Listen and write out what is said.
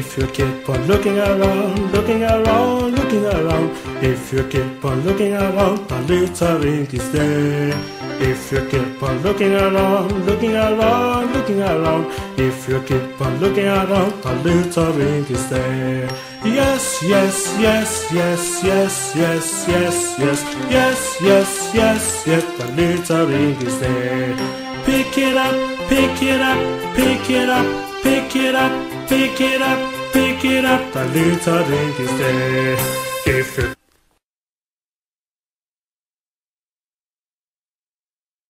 If you keep on looking around, looking around, looking around, if you keep on looking around, a little wink is there. If you keep on looking around, looking around, looking around, if you keep on looking around, a little wink is there. Yes, yes, yes, yes, yes, yes, yes, yes, yes, yes, yes, yes, a little wink is there. Pick it up, pick it up, pick it up. Pick it up, pick it up, pick it up, the little ring is there. If you